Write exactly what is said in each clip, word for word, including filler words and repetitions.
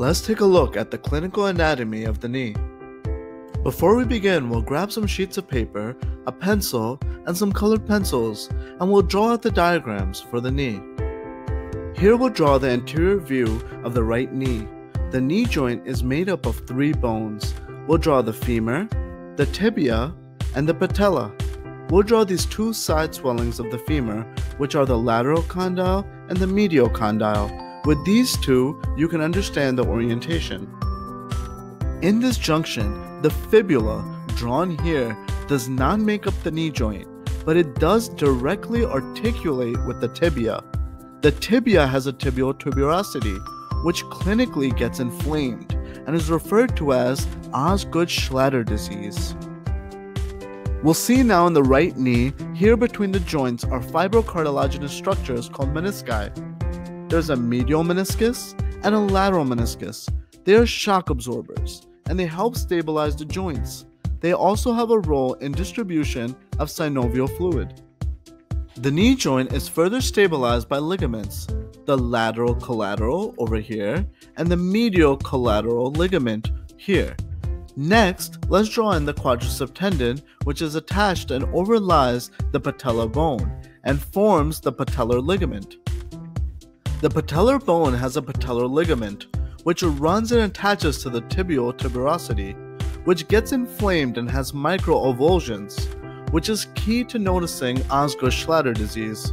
Let's take a look at the clinical anatomy of the knee. Before we begin, we'll grab some sheets of paper, a pencil, and some colored pencils, and we'll draw out the diagrams for the knee. Here we'll draw the anterior view of the right knee. The knee joint is made up of three bones. We'll draw the femur, the tibia, and the patella. We'll draw these two side swellings of the femur, which are the lateral condyle and the medial condyle. With these two, you can understand the orientation. In this junction, the fibula, drawn here, does not make up the knee joint, but it does directly articulate with the tibia. The tibia has a tibial tuberosity, which clinically gets inflamed and is referred to as Osgood-Schlatter disease. We'll see now in the right knee, here between the joints are fibrocartilaginous structures called menisci. There's a medial meniscus and a lateral meniscus. They are shock absorbers, and they help stabilize the joints. They also have a role in distribution of synovial fluid. The knee joint is further stabilized by ligaments, the lateral collateral over here, and the medial collateral ligament here. Next, let's draw in the quadriceps tendon, which is attached and overlies the patella bone and forms the patellar ligament. The patellar bone has a patellar ligament, which runs and attaches to the tibial tuberosity, which gets inflamed and has microavulsions, which is key to noticing Osgood-Schlatter disease.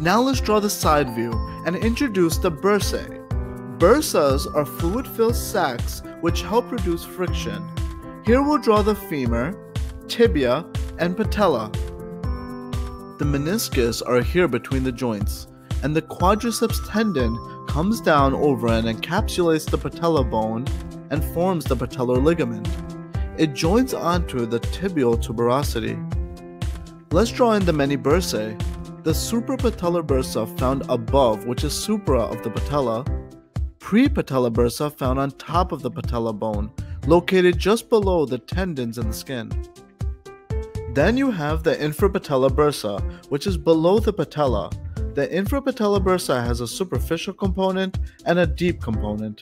Now let's draw the side view and introduce the bursae. Bursas are fluid-filled sacs which help reduce friction. Here we'll draw the femur, tibia, and patella. The meniscus are here between the joints, and the quadriceps tendon comes down over and encapsulates the patella bone and forms the patellar ligament. It joins onto the tibial tuberosity. Let's draw in the many bursae, the suprapatellar bursa found above, which is supra of the patella, prepatellar bursa found on top of the patella bone, located just below the tendons and the skin. Then you have the infrapatellar bursa, which is below the patella. The infrapatellar bursa has a superficial component and a deep component.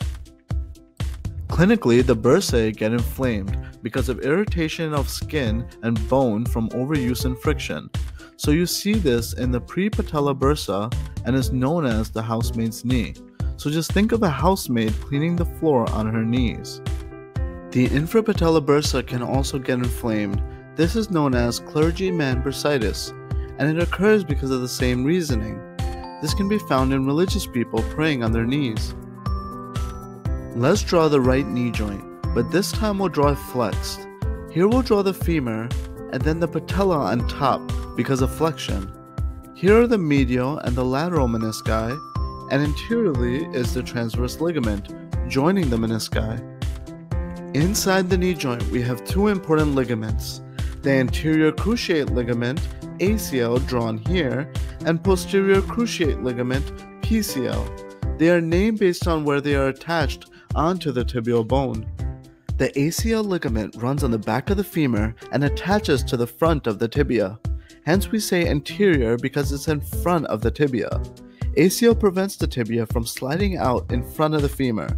Clinically, the bursae get inflamed because of irritation of skin and bone from overuse and friction. So you see this in the prepatellar bursa and is known as the housemaid's knee. So just think of a housemaid cleaning the floor on her knees. The infrapatellar bursa can also get inflamed. This is known as clergyman bursitis, and it occurs because of the same reasoning. This can be found in religious people praying on their knees. Let's draw the right knee joint, but this time we'll draw it flexed. Here we'll draw the femur and then the patella on top because of flexion. Here are the medial and the lateral menisci, and anteriorly is the transverse ligament joining the menisci. Inside the knee joint, we have two important ligaments, the anterior cruciate ligament A C L drawn here, and posterior cruciate ligament P C L. They are named based on where they are attached onto the tibial bone. The A C L ligament runs on the back of the femur and attaches to the front of the tibia. Hence we say anterior because it's in front of the tibia. A C L prevents the tibia from sliding out in front of the femur.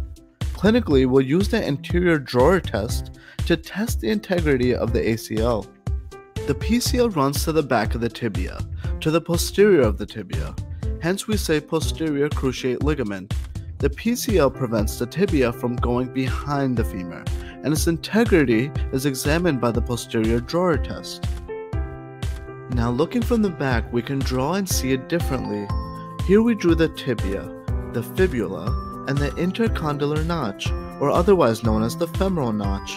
Clinically, we'll use the anterior drawer test to test the integrity of the A C L. The P C L runs to the back of the tibia, to the posterior of the tibia. Hence we say posterior cruciate ligament. The P C L prevents the tibia from going behind the femur, and its integrity is examined by the posterior drawer test. Now looking from the back, we can draw and see it differently. Here we drew the tibia, the fibula, and the intercondylar notch, or otherwise known as the femoral notch.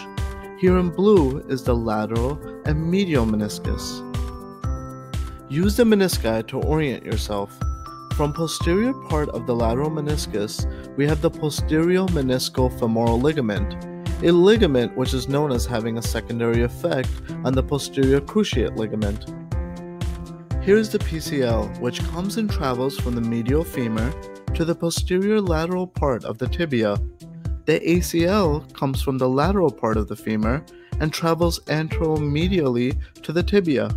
Here in blue is the lateral and medial meniscus. Use the menisci to orient yourself. From posterior part of the lateral meniscus, we have the posterior meniscofemoral ligament, a ligament which is known as having a secondary effect on the posterior cruciate ligament. Here is the P C L, which comes and travels from the medial femur to the posterior lateral part of the tibia. The A C L comes from the lateral part of the femur and travels anteromedially to the tibia.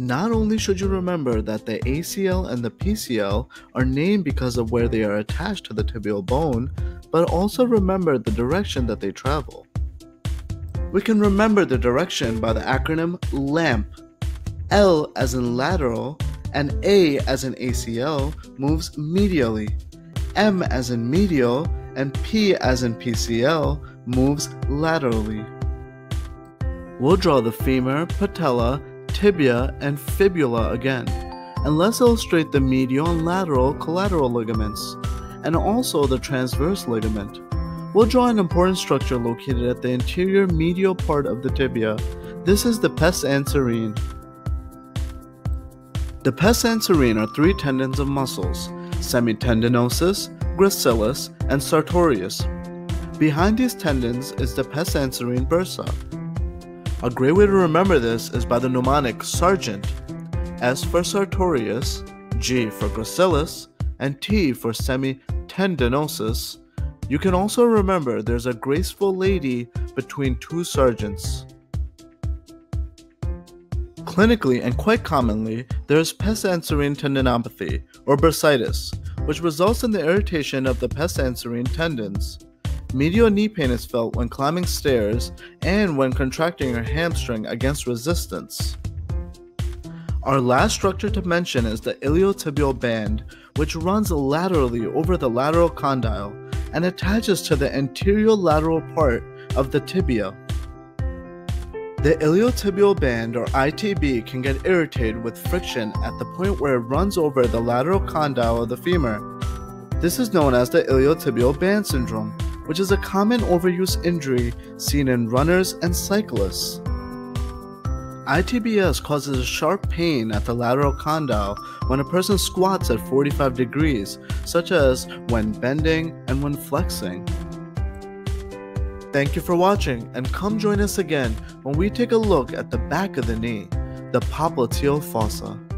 Not only should you remember that the A C L and the P C L are named because of where they are attached to the tibial bone, but also remember the direction that they travel. We can remember the direction by the acronym LAMP. L as in lateral and A as in A C L moves medially. M as in medial and P as in P C L moves laterally. We'll draw the femur, patella, tibia, and fibula again. And let's illustrate the medial and lateral collateral ligaments, and also the transverse ligament. We'll draw an important structure located at the anterior medial part of the tibia. This is the pes anserine. The pes anserine are three tendons of muscles, semitendinosus, gracilis, and sartorius. Behind these tendons is the pes anserine bursa. A great way to remember this is by the mnemonic SERGEANT, S for sartorius, G for gracilis, and T for semitendinosus. You can also remember there's a graceful lady between two sergeants. Clinically and quite commonly, there is pes anserine tendinopathy, or bursitis, which results in the irritation of the pes anserine tendons. Medial knee pain is felt when climbing stairs and when contracting your hamstring against resistance. Our last structure to mention is the iliotibial band, which runs laterally over the lateral condyle and attaches to the anterior lateral part of the tibia. The iliotibial band, or I T B, can get irritated with friction at the point where it runs over the lateral condyle of the femur. This is known as the iliotibial band syndrome, which is a common overuse injury seen in runners and cyclists. I T B S causes a sharp pain at the lateral condyle when a person squats at forty-five degrees, such as when bending and when flexing. Thank you for watching, and come join us again when we take a look at the back of the knee, the popliteal fossa.